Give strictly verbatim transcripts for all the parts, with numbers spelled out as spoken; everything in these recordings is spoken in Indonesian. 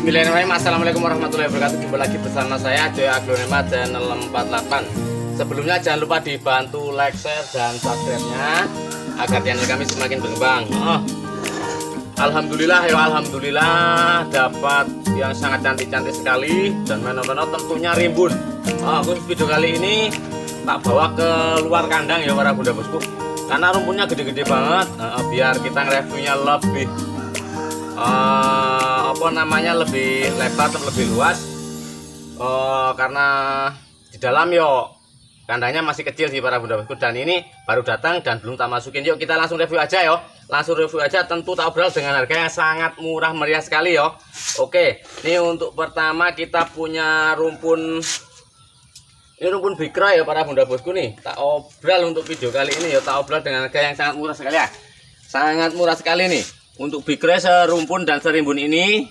Bismillahirrahmanirrahim. Assalamualaikum warahmatullahi wabarakatuh. Jumpa lagi bersama saya Joe Aglonema channel empat delapan. Sebelumnya jangan lupa dibantu like, share, dan subscribe-nya agar channel kami semakin berkembang. Oh. Alhamdulillah ya alhamdulillah dapat yang sangat cantik-cantik sekali dan menono-menono tentunya rimbun. Oh, aku video kali ini tak bawa ke luar kandang ya para bunda bosku. Karena rumputnya gede-gede banget, uh, biar kita reviewnya lebih uh, apa namanya lebih lebar atau lebih luas. Uh, karena di dalam yo kandangnya masih kecil sih para bunda bosku, dan ini baru datang dan belum tak masukin. Yuk kita langsung review aja yo, langsung review aja. Tentu tak obrol dengan harga yang sangat murah meriah sekali yo. Oke, ini untuk pertama kita punya rumpun. Ini rumpun Bigre ya para bunda bosku nih. Tak obrol untuk video kali ini ya, tak obrol dengan harga yang sangat murah sekali ya. Sangat murah sekali nih. Untuk Bigre serumpun dan serimbun ini,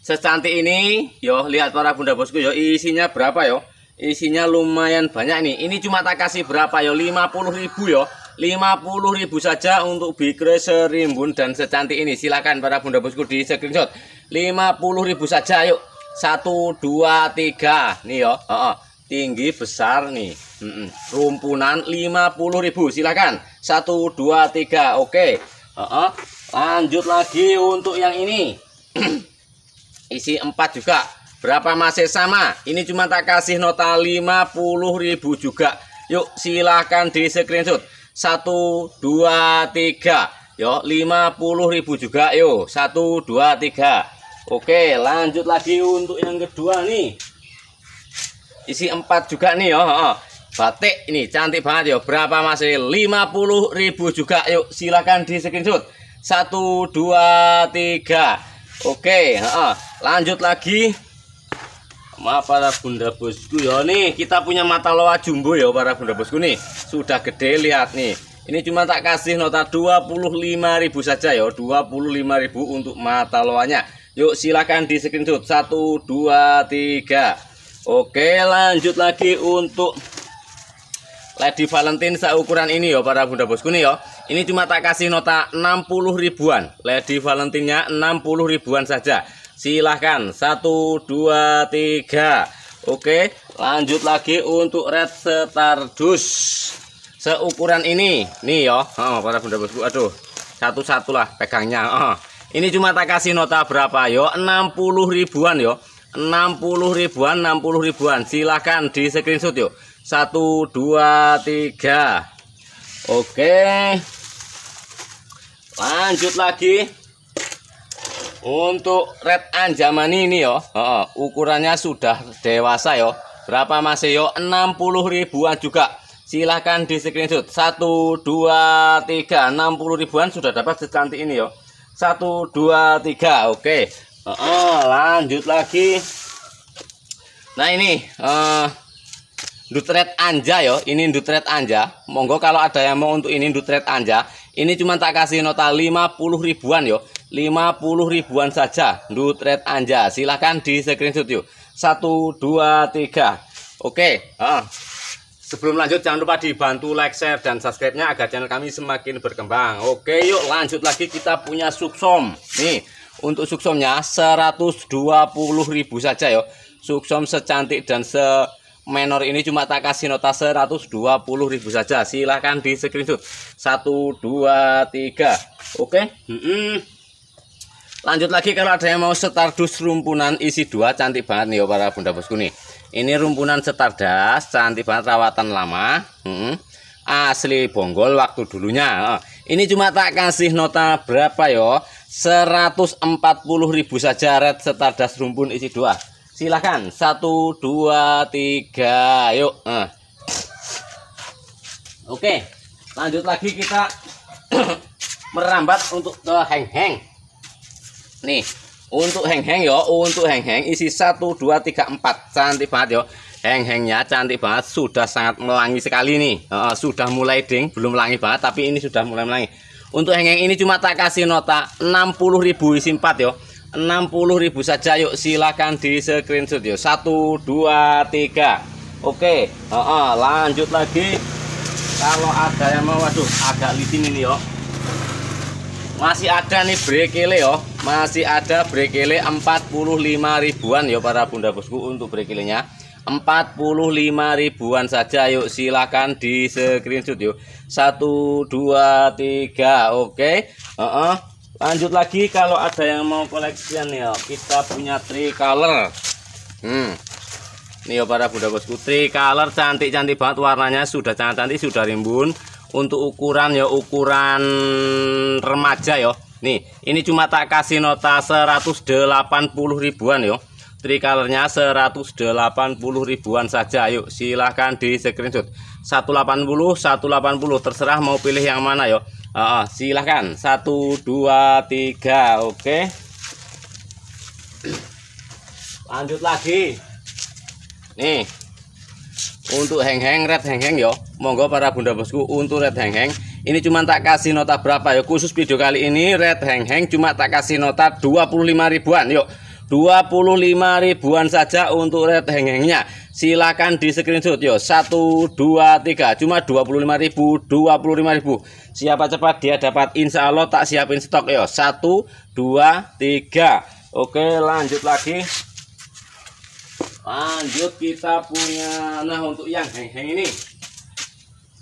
secantik ini, yo lihat para bunda bosku yo, isinya berapa yo? Isinya lumayan banyak nih. Ini cuma tak kasih berapa yo? lima puluh ribu yo. lima puluh ribu saja untuk Bigre serimbun dan secantik ini. Silakan para bunda bosku di screenshot. lima puluh ribu saja yuk. satu dua tiga nih yo. Heeh. Tinggi besar nih, mm-mm. Rumpunan lima puluh ribu. Silakan satu dua tiga. Oke, uh-uh. Lanjut lagi untuk yang ini. Isi empat juga. Berapa masih sama? Ini cuma tak kasih nota lima puluh ribu juga. Yuk silakan di screenshot. satu dua tiga. Yo lima puluh ribu juga. Yo satu dua tiga. Oke, lanjut lagi untuk yang kedua nih. Isi empat juga nih yo, oh, oh. Batik ini cantik banget yo. Berapa masih? lima puluh ribu juga. Yuk silakan di screenshot. satu dua tiga. Oke, oh, oh. Lanjut lagi. Maaf para bunda bosku yo, nih kita punya Mataloa jumbo yo para bunda bosku nih. Sudah gede lihat nih. Ini cuma tak kasih nota dua puluh lima ribu saja yo. dua puluh lima ribu untuk Mataloanya. Yuk silakan di screenshot. satu dua tiga. Oke, lanjut lagi untuk Lady Valentine seukuran ini ya para bunda bosku nih ya. Ini cuma tak kasih nota enam puluh ribuan. Lady Valentine-nya enam puluh ribuan saja. Silahkan satu dua tiga. Oke, lanjut lagi untuk Red Stardust seukuran ini nih ya. Oh, para bunda bosku, aduh. Satu-satulah pegangnya. Oh. Ini cuma tak kasih nota berapa ya? enam puluh ribuan ya. enam puluh ribuan, enam puluh ribuan. Silahkan di screenshot yuk. satu dua tiga. Oke. Lanjut lagi. Untuk Red Anja ini yo. Uh, ukurannya sudah dewasa yo. Berapa masih yo? enam puluh ribuan juga. Silahkan di screenshot. satu dua tiga. enam puluh ribuan sudah dapat secantik ini yo. satu dua tiga. Oke. Uh, uh, lanjut lagi. Nah ini uh, Nutret anja yo. Ini Nutret anja. Monggo kalau ada yang mau untuk ini Nutret anja. Ini cuma tak kasih nota lima puluh ribuan yo. lima puluh ribuan saja Nutret anja. Silahkan di screenshot yuk. satu dua tiga. Oke, uh. Sebelum lanjut jangan lupa dibantu like, share, dan subscribe-nya agar channel kami semakin berkembang. Oke, yuk lanjut lagi. Kita punya Suksom nih. Untuk Suksomnya seratus dua puluh ribu saja ya. Suksom secantik dan semenor ini cuma tak kasih nota seratus dua puluh ribu saja. Silahkan di screenshot. satu dua tiga. Oke. Mm-mm. Lanjut lagi kalau ada yang mau Stardust rumpunan isi dua, cantik banget nih ya para bunda bosku nih. Ini rumpunan Stardust, cantik banget, rawatan lama. Mm-mm. Asli bonggol waktu dulunya. Ini cuma tak kasih nota berapa yo? seratus empat puluh ribu saja Red Stardust rumpun isi dua. Silahkan satu dua tiga. Yuk. Eh. Oke, lanjut lagi kita merambat untuk ke Heng-heng. Nih, untuk Heng-heng yo, untuk Heng-heng isi satu dua tiga empat. Cantik banget yo. Heng-hengnya cantik banget, sudah sangat melangi sekali nih. Uh, sudah mulai ding, belum melangi banget tapi ini sudah mulai melangi. Untuk heng-heng ini cuma tak kasih nota enam puluh ribu isi empat yo. enam puluh ribu saja yuk, silakan di screenshot yo. satu dua tiga. Oke, uh, uh, lanjut lagi. Kalau ada yang mau, waduh agak licin ini yo. Masih ada nih brekele yo, masih ada brekele empat puluh lima ribuan yo para bunda bosku. Untuk brekelenya empat puluh lima ribuan saja. Yuk silakan di screenshot yuk. Satu dua tiga. Oke, uh -uh. Lanjut lagi kalau ada yang mau koleksian yo. Kita punya tri color. hmm. Nih yo para bunda bosku, tri color cantik-cantik banget warnanya, sudah cantik-cantik, sudah rimbun. Untuk ukuran ya ukuran remaja yo. Nih, ini cuma tak kasih nota seratus delapan puluh ribuan yo. Tri colornya seratus delapan puluh ribuan saja. Yuk, silahkan di screenshot. seratus delapan puluh, seratus delapan puluh terserah mau pilih yang mana yo. Uh, uh, silahkan satu dua tiga. Oke. Lanjut lagi. Nih untuk heng-heng red heng-heng yo, monggo para bunda bosku. Untuk red heng-heng ini cuma tak kasih nota berapa yo, khusus video kali ini red heng-heng cuma tak kasih nota dua puluh lima ribuan yo, dua puluh lima ribuan saja untuk red heng-hengnya. Silahkan di screenshot yo. Satu dua tiga. Cuma dua puluh lima ribu, dua puluh lima ribu. Siapa cepat dia dapat, insya Allah tak siapin stok yo. Satu dua tiga. Oke, lanjut lagi. Lanjut kita punya, nah untuk yang heng-heng ini,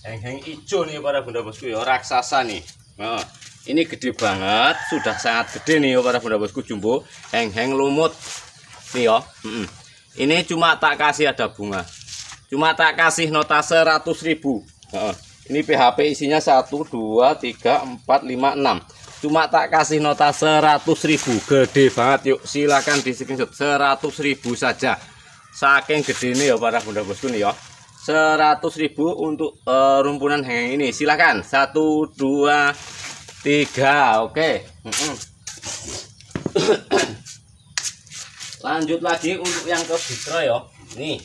heng-heng hijau nih para bunda bosku ya, raksasa nih. Nah, ini gede banget, sudah sangat gede nih para bunda bosku, jumbo heng-heng lumut nih yo. Mm -mm. Ini cuma tak kasih ada bunga, cuma tak kasih nota seratus ribu. Nah, ini P H P isinya satu dua tiga empat lima enam. Cuma tak kasih nota seratus ribu. Gede banget yuk, silahkan di screenshot. Seratus ribu saja, saking gede ini ya para bunda bosku nih ya. Seratus ribu untuk uh, rumpunan heng-heng ini. Silahkan satu dua tiga. Oke. Lanjut lagi untuk yang ke Bigroy ya. Nih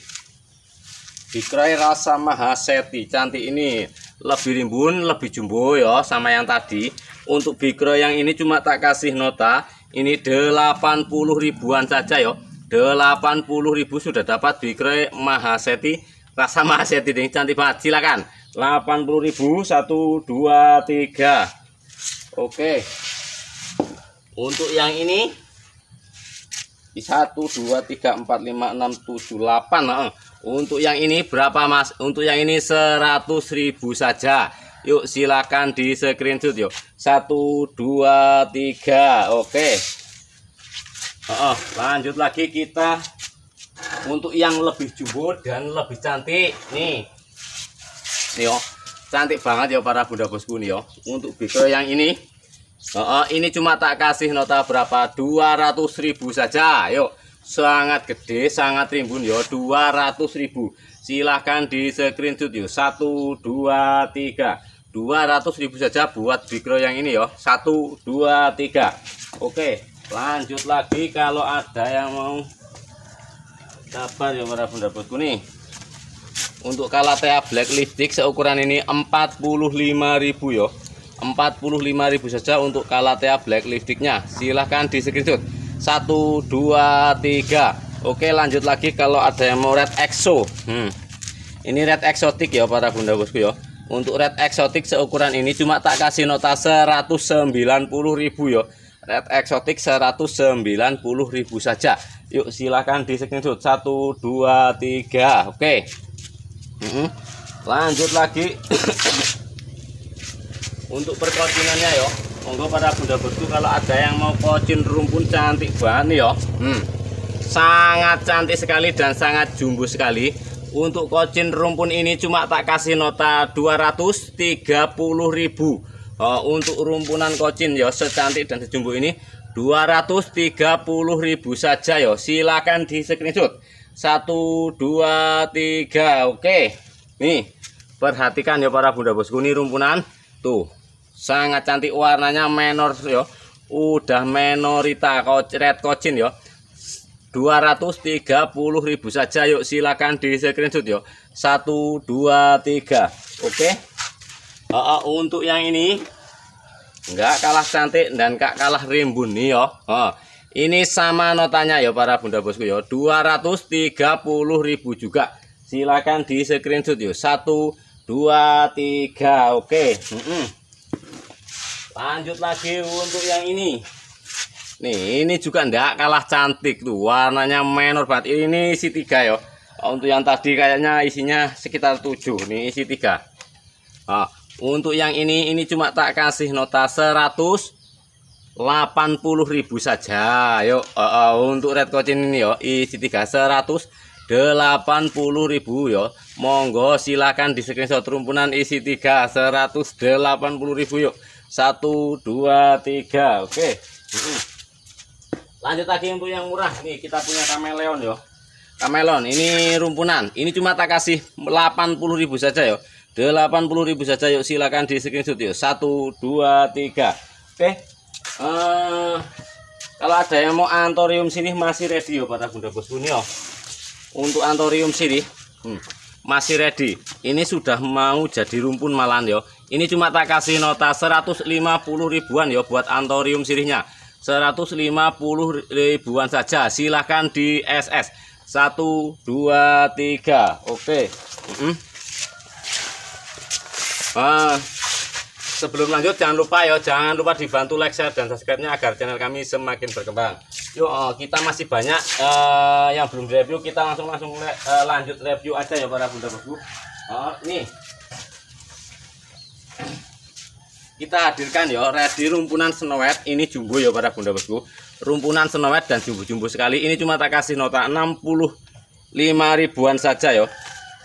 Bigroy rasa Mahaseti, cantik ini, lebih rimbun, lebih jumbo ya sama yang tadi. Untuk Bigroy yang ini cuma tak kasih nota, ini delapan puluh ribuan saja ya. delapan puluh ribu sudah dapat Bigre Mahaseti, rasa Mahaseti ini cantik banget. Silakan. delapan puluh ribu. satu dua tiga. Oke. Untuk yang ini satu dua tiga empat lima enam tujuh delapan. Untuk yang ini berapa Mas? Untuk yang ini seratus ribu saja. Yuk silakan di screenshot yuk. satu dua tiga. Oke. Oh, lanjut lagi kita untuk yang lebih jumbo dan lebih cantik nih. Nih yo, cantik banget ya para bunda bosku nih yo. Untuk Bigre yang ini, oh, ini cuma tak kasih nota berapa, dua ratus ribu saja. Yuk, sangat gede, sangat rimbun yo, dua ratus ribu. Silahkan di screenshot yo. satu dua tiga. dua ratus ribu saja buat Bigre yang ini yo. satu dua tiga. Oke. Lanjut lagi kalau ada yang mau sabar ya para bunda bosku nih. Untuk Kalatea Black Lipstick seukuran ini empat puluh lima ribu yo. empat puluh lima ribu saja untuk Kalatea Black Lipsticknya. Silahkan di screenshot. satu dua tiga. Oke, lanjut lagi kalau ada yang mau red exo. Hmm. Ini red exotic ya para bunda bosku yo. Untuk red exotic seukuran ini cuma tak kasih nota seratus sembilan puluh ribu yo. Red exotic seratus sembilan puluh ribu saja. Yuk silahkan di screenshot. Satu dua tiga. Oke. Mm-hmm. Lanjut lagi. Untuk perkocinannya yo, monggo para bunda bosku kalau ada yang mau kocin rumpun cantik banget yo. hmm. Sangat cantik sekali dan sangat jumbo sekali. Untuk kocin rumpun ini cuma tak kasih nota dua ratus tiga puluh ribu. Uh, untuk rumpunan kocin ya, secantik dan sejumbo ini dua ratus tiga puluh ribu saja ya. Silakan di screenshot. Satu dua tiga. Oke. Nih, perhatikan ya para bunda bosku, ini rumpunan tuh sangat cantik, warnanya menor ya. Udah menorita red kocin ya. dua ratus tiga puluh ribu saja. Yuk silakan di screenshot ya. satu dua tiga. Oke. Uh, uh, untuk yang ini enggak kalah cantik dan enggak kalah rimbun nih yo. Uh, ini sama notanya ya para bunda bosku yo, dua ratus tiga puluh ribu juga. Silakan di screenshot yo. Satu dua tiga. Oke. Mm -mm. Lanjut lagi untuk yang ini. Nih, ini juga ndak kalah cantik tuh. Warnanya menor banget. Ini isi tiga ya. Untuk yang tadi kayaknya isinya sekitar tujuh. Nih isi tiga. Nah, untuk yang ini ini cuma tak kasih nota seratus delapan puluh ribu saja. Yuk, uh, uh, untuk red Kochin ini yo isi tiga seratus delapan puluh ribu yo. Monggo silakan di screenshot rumpunan isi tiga seratus delapan puluh ribu yo. satu dua tiga. Oke. Lanjut lagi untuk yang murah nih, kita punya kameleon yo. Kameleon ini rumpunan, ini cuma tak kasih delapan puluh ribu saja yo. delapan puluh ribu saja yuk, silakan di screenshot yo. satu dua tiga. Oke. Uh, kalau ada yang mau antorium sirih masih ready yo para bunda bosku nih yo. Untuk antorium sirih hmm, masih ready. Ini sudah mau jadi rumpun malan yo. Ini cuma tak kasih nota seratus lima puluh ribuan yo buat antorium sirihnya. seratus lima puluh ribuan saja, silahkan di S S. satu dua tiga. Oke. Mm-hmm. Nah, sebelum lanjut jangan lupa ya, jangan lupa dibantu like, share dan subscribe-nya agar channel kami semakin berkembang. Yuk, oh, kita masih banyak uh, yang belum direview, kita langsung langsung le, uh, lanjut review aja ya para bunda bosku. Oh, nih. Kita hadirkan ya ready rumpunan senewet, ini jumbo ya para bunda bosku. Rumpunan senewet dan jumbo-jumbo sekali. Ini cuma tak kasih nota enam puluh lima ribuan saja ya.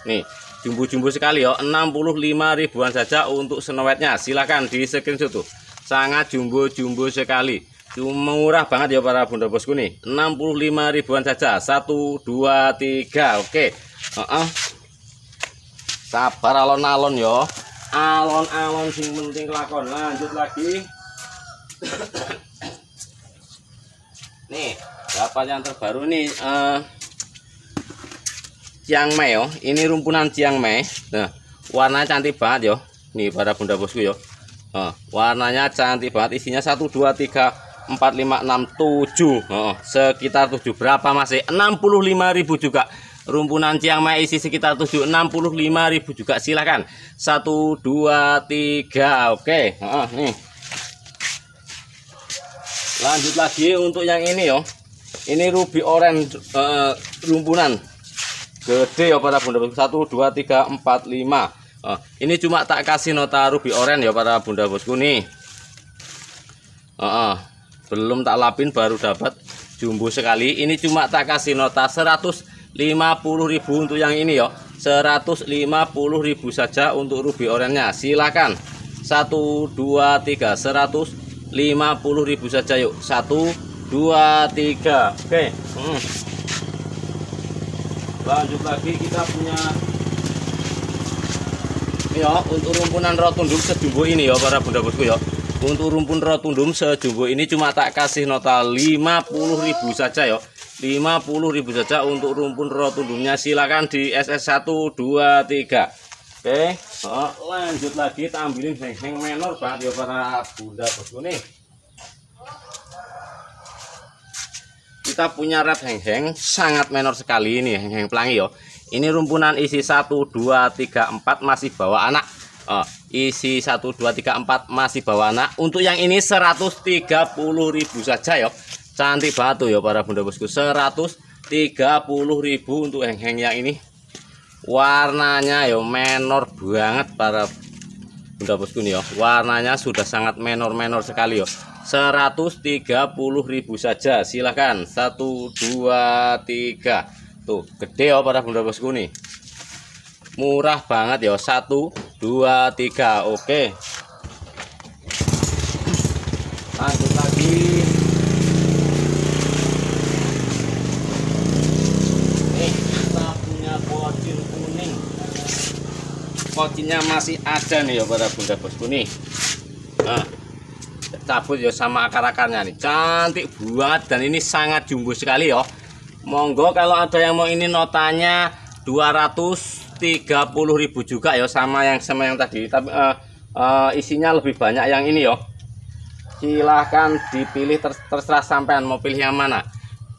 Nih, jumbo-jumbo sekali ya, enam puluh lima ribuan saja untuk senewetnya. Silahkan di screenshot tuh. Sangat jumbo-jumbo sekali. Cuma murah banget ya para bunda bosku nih. enam puluh lima ribuan saja. satu dua tiga. Oke. Heeh. Sabar alon-alon ya. Alon-alon sing penting kelakon. Lanjut lagi. Nih, dapat yang terbaru nih uh, Chiang Mai yo. Ini rumpunan Chiang Mai. Nah, warnanya cantik banget yo. Nih para bunda bosku yo. Nah, warnanya cantik banget. Isinya satu dua tiga empat lima enam tujuh. Nah, sekitar tujuh berapa masih? enam puluh lima ribu juga. Rumpunan Chiang Mai isi sekitar tujuh enam puluh lima ribu juga, silahkan. satu dua tiga. Oke. Nah, nih. Lanjut lagi untuk yang ini yo. Ini ruby orange uh, rumpunan. Gede ya para bunda bosku. satu dua tiga empat lima. Uh, ini cuma tak kasih nota ruby orange ya para bunda bosku nih. Uh, uh, belum tak lapin baru dapat jumbo sekali. Ini cuma tak kasih nota seratus lima puluh ribu untuk yang ini ya. seratus lima puluh ribu saja untuk ruby orange-nya. Silakan. satu dua tiga. seratus lima puluh ribu saja yuk. satu dua tiga. Oke. Hmm. Lanjut lagi kita punya ini ya, untuk rumpunan rotundum sejumbo ini ya para bunda bosku ya. Untuk rumpun rotundum sejumbo ini cuma tak kasih nota lima puluh ribu saja ya. lima puluh ribu saja untuk rumpun rotundumnya, silakan di S S satu dua tiga. Oke, oh, lanjut lagi tampilin heng-heng menor banget ya para bunda bosku nih. Kita punya red heng-heng sangat menor sekali ini heng-heng pelangi yo. Ini rumpunan isi satu dua tiga empat masih bawa anak. Oh, isi satu dua tiga empat masih bawa anak. Untuk yang ini seratus tiga puluh ribu saja ya. Cantik batu ya para bunda bosku. Seratus tiga puluh ribu untuk heng-heng yang ini. Warnanya ya menor banget para bunda bosku nih ya. Warnanya sudah sangat menor-menor sekali ya. seratus tiga puluh ribu saja. Silahkan. satu dua tiga. Tuh, gede ya para bunda bosku nih. Murah banget ya. satu dua tiga. Oke. Lanjut lagi. Kocinnya masih ada nih ya para bunda bosku nih. Nah, cabut ya sama akar-akarnya nih. Cantik banget dan ini sangat jumbo sekali ya. Monggo kalau ada yang mau ini notanya dua ratus tiga puluh ribu juga ya, sama yang sama yang tadi. Tapi uh, uh, isinya lebih banyak yang ini ya. Silahkan dipilih, terserah sampean mau pilih yang mana.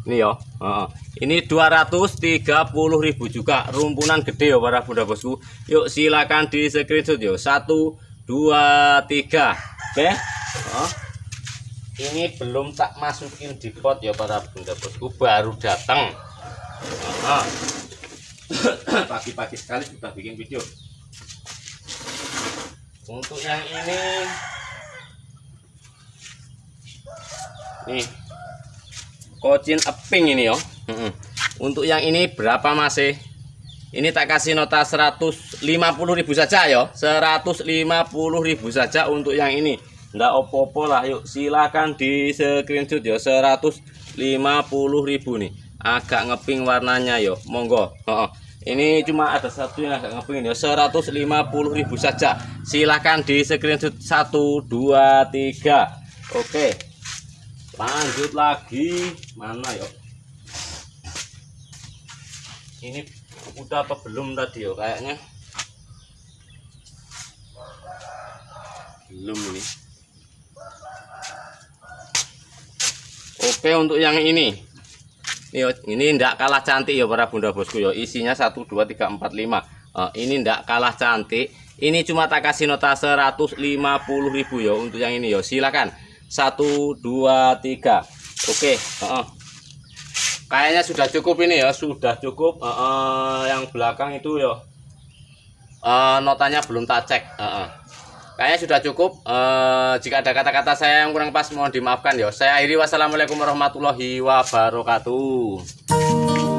Ini yo, uh, ini dua ratus tiga puluh ribu juga, rumpunan gede ya para bunda bosku. Yuk silakan di screenshot yo. satu dua tiga. Oke. Nah, ini belum tak masukin di pot ya para bunda bosku, baru datang. Nah, pagi-pagi sekali sudah bikin video. Untuk yang ini nih Kochin Eping ini ya. Untuk yang ini berapa masih? Ini tak kasih nota seratus lima puluh ribu saja ya, seratus lima puluh ribu saja untuk yang ini. Ndak opo-opo lah, yuk silakan di screenshot ya. Seratus lima puluh ribu nih. Agak ngeping warnanya ya, monggo. Heeh. Ini cuma ada satu yang agak ngeping ya, seratus lima puluh ribu saja. Silakan di screenshot satu dua tiga. Oke. Lanjut lagi. Mana ya? Ini udah apa belum tadi yo, kayaknya belum nih. Oke, untuk yang ini nih, ini ndak kalah cantik ya para bunda bosku yo. Isinya satu dua tiga empat lima. Uh, ini ndak kalah cantik, ini cuma tak kasih nota seratus lima puluh ribu ya untuk yang ini yo. Silakan satu dua tiga. Oke, uh-uh. Kayaknya sudah cukup ini ya, sudah cukup. Uh, uh, yang belakang itu ya, uh, notanya belum tak cek. Uh, uh. Kayaknya sudah cukup. Uh, jika ada kata-kata saya yang kurang pas mohon dimaafkan ya. Saya akhiri, wassalamualaikum warahmatullahi wabarakatuh.